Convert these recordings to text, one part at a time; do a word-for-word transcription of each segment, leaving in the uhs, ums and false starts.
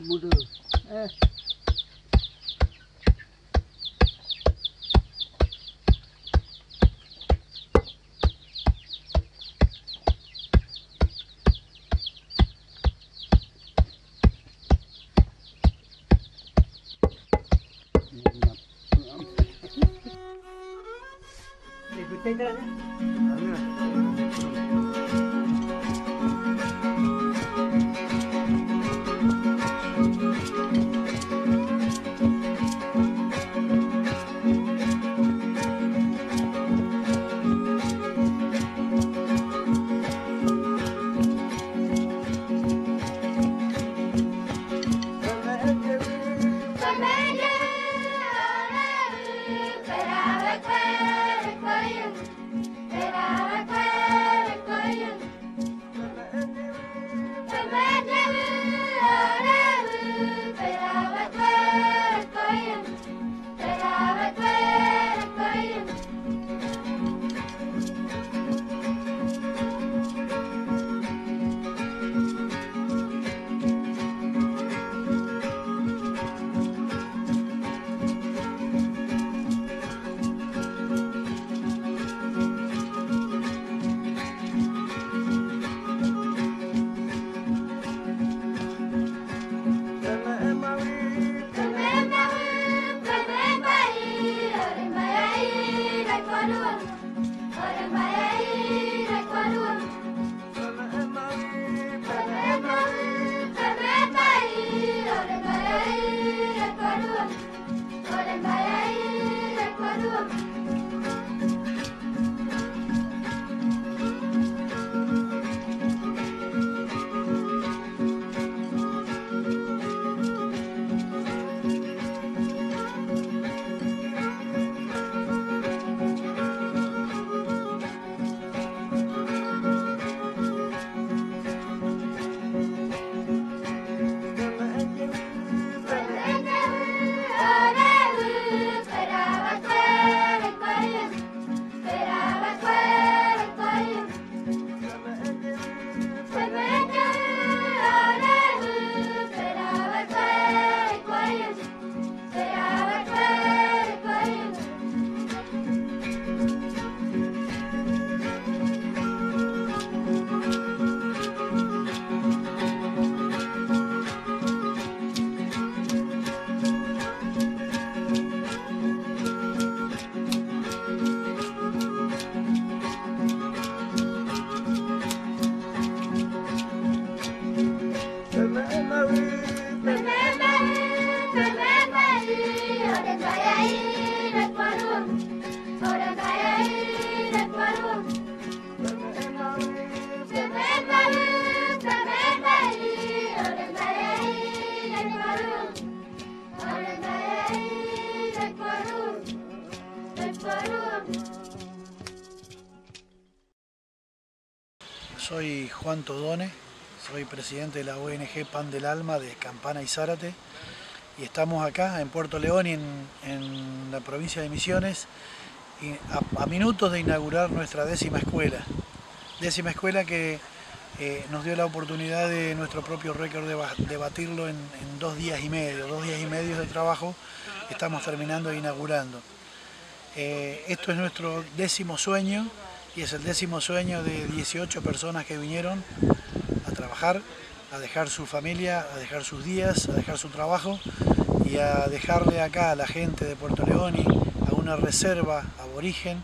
mucho. Eh. ¿Le gusta entrar? Soy Juan Todone, soy presidente de la O N G Pan del Alma de Campana y Zárate y estamos acá en Puerto Leoni, en, en la provincia de Misiones, a, a minutos de inaugurar nuestra décima escuela. Décima escuela que eh, nos dio la oportunidad de nuestro propio récord de, de batirlo en, en dos días y medio, dos días y medio de trabajo, estamos terminando e inaugurando. Eh, esto es nuestro décimo sueño. Y es el décimo sueño de dieciocho personas que vinieron a trabajar, a dejar su familia, a dejar sus días, a dejar su trabajo y a dejarle acá a la gente de Puerto Leoni, a una reserva aborigen,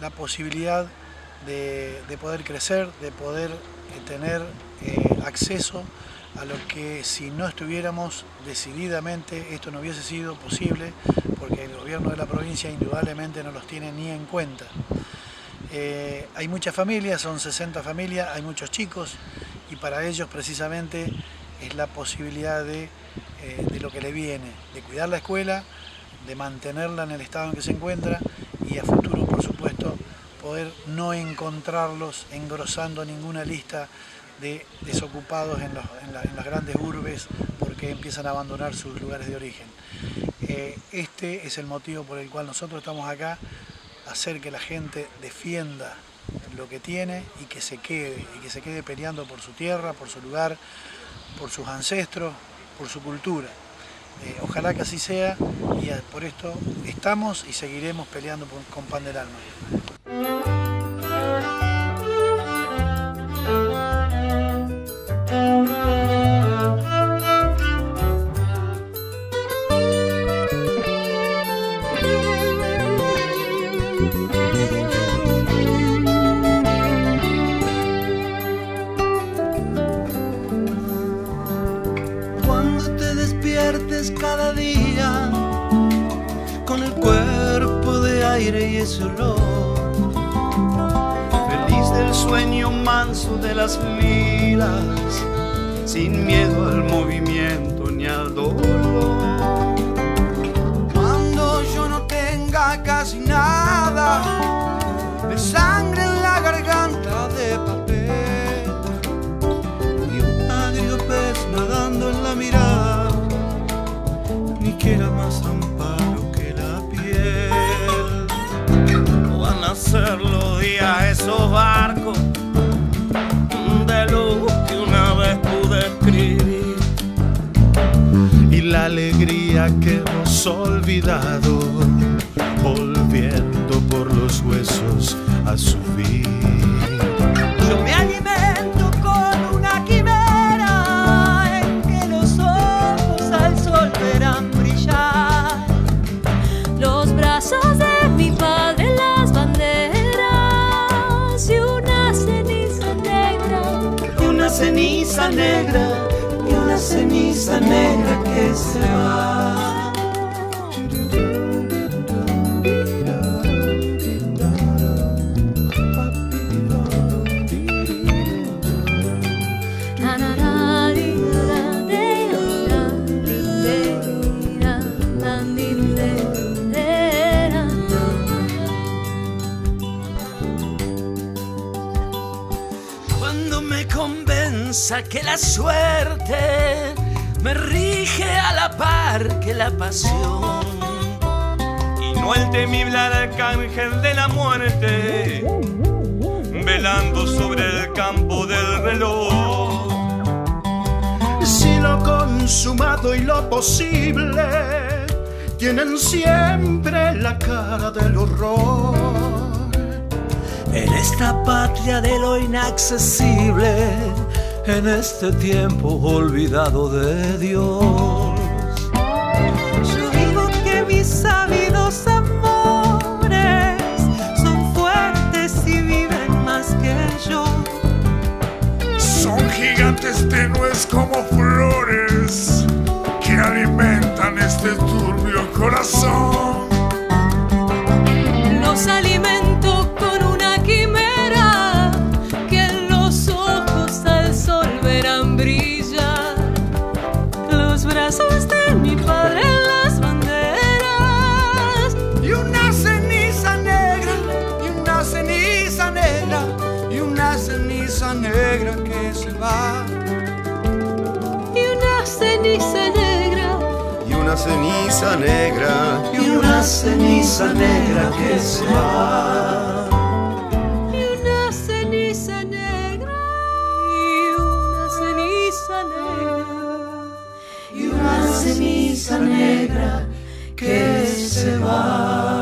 la posibilidad de, de poder crecer, de poder tener eh, acceso a lo que si no estuviéramos decididamente esto no hubiese sido posible, porque el gobierno de la provincia indudablemente no los tiene ni en cuenta. Eh, hay muchas familias, son sesenta familias, hay muchos chicos y para ellos precisamente es la posibilidad de, eh, de lo que le viene, de cuidar la escuela, de mantenerla en el estado en que se encuentra y a futuro, por supuesto, poder no encontrarlos engrosando ninguna lista de desocupados en, los, en, la, en las grandes urbes porque empiezan a abandonar sus lugares de origen. Eh, este es el motivo por el cual nosotros estamos acá, hacer que la gente defienda lo que tiene y que se quede, y que se quede peleando por su tierra, por su lugar, por sus ancestros, por su cultura. Eh, ojalá que así sea, y por esto estamos y seguiremos peleando por, con Pan del Alma. Cada día con el cuerpo de aire y ese olor, feliz del sueño manso de las lilas, sin miedo al movimiento ni al dolor. Cuando yo no tenga casi nada de sangre en la garganta de papel, y un agrio pez nadando en la mirada, que era más amparo que la piel. Van a ser los días esos barcos de luz que una vez pude escribir, y la alegría que hemos olvidado, volviendo por los huesos a subir. Yo me alimento de mi padre, las banderas y una ceniza negra, y una ceniza negra, y una ceniza negra que se va. Que la suerte me rige a la par que la pasión, y no el temible arcángel de la muerte velando sobre el campo del reloj. Si lo consumado y lo posible tienen siempre la cara del horror, en esta patria de lo inaccesible, en este tiempo olvidado de Dios. Yo digo que mis sabidos amores son fuertes y viven más que yo. Son gigantes tenues como flores que alimentan este turbio corazón. Los alimento con una quimera, de mi padre las banderas, y una ceniza negra, y una ceniza negra, y una ceniza negra que se va, y una ceniza negra, y una ceniza negra, y una ceniza negra que se va. Ceniza negra que se va.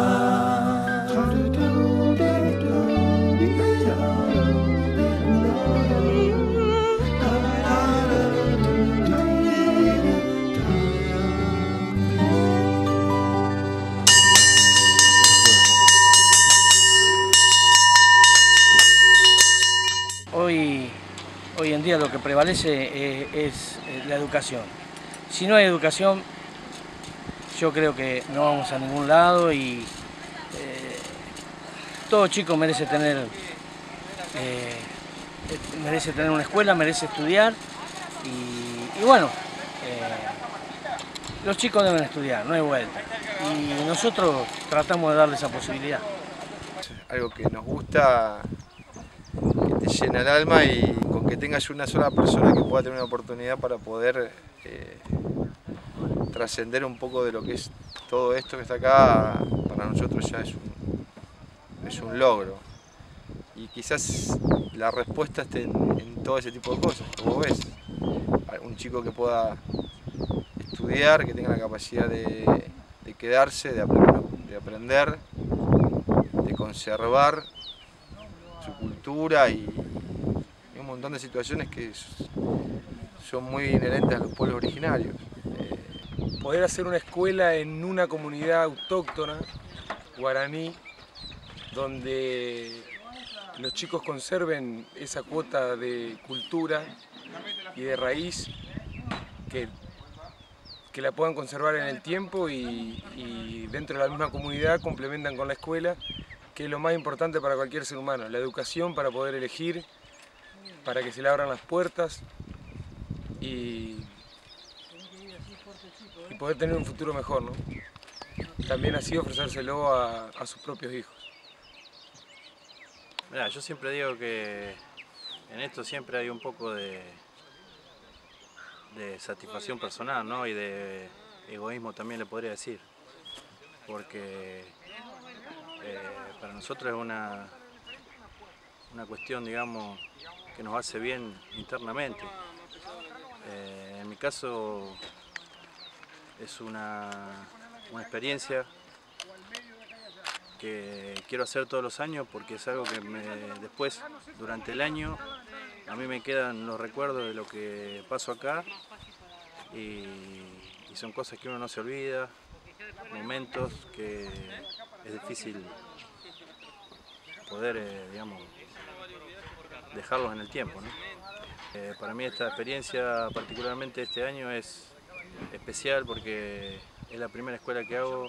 Hoy, hoy en día lo que prevalece eh, es eh, la educación. Si no hay educación, yo creo que no vamos a ningún lado, y eh, todo chico merece tener, eh, merece tener una escuela, merece estudiar, y, y bueno, eh, los chicos deben estudiar, no hay vuelta, y nosotros tratamos de darle esa posibilidad. Algo que nos gusta, que te llena el alma, y con que tengas una sola persona que pueda tener una oportunidad para poder Eh, trascender un poco de lo que es todo esto que está acá, para nosotros ya es un, es un logro. Y quizás la respuesta esté en, en todo ese tipo de cosas, como ves, un chico que pueda estudiar, que tengan la capacidad de, de quedarse, de, aprend- de aprender, de conservar su cultura y, y un montón de situaciones que son muy inherentes a los pueblos originarios. Eh, Poder hacer una escuela en una comunidad autóctona, guaraní, donde los chicos conserven esa cuota de cultura y de raíz que, que la puedan conservar en el tiempo y, y dentro de la misma comunidad complementan con la escuela, que es lo más importante para cualquier ser humano, la educación para poder elegir, para que se le abran las puertas y, y poder tener un futuro mejor, ¿no? También así ofrecérselo a, a sus propios hijos. Mirá, yo siempre digo que en esto siempre hay un poco de, de satisfacción personal, ¿no? Y de egoísmo también le podría decir, porque eh, para nosotros es una, una cuestión, digamos, que nos hace bien internamente. Eh, en mi caso es una, una experiencia que quiero hacer todos los años porque es algo que me, después, durante el año, a mí me quedan los recuerdos de lo que paso acá y, y son cosas que uno no se olvida, momentos que es difícil poder, eh, digamos, dejarlos en el tiempo, ¿no? Eh, para mí esta experiencia, particularmente este año, es especial porque es la primera escuela que hago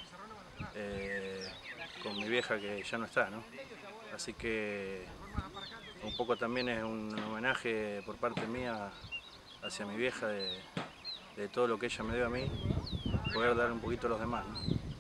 eh, con mi vieja que ya no está, ¿no? Así que un poco también es un homenaje por parte mía hacia mi vieja de, de todo lo que ella me dio a mí, poder dar un poquito a los demás, ¿no?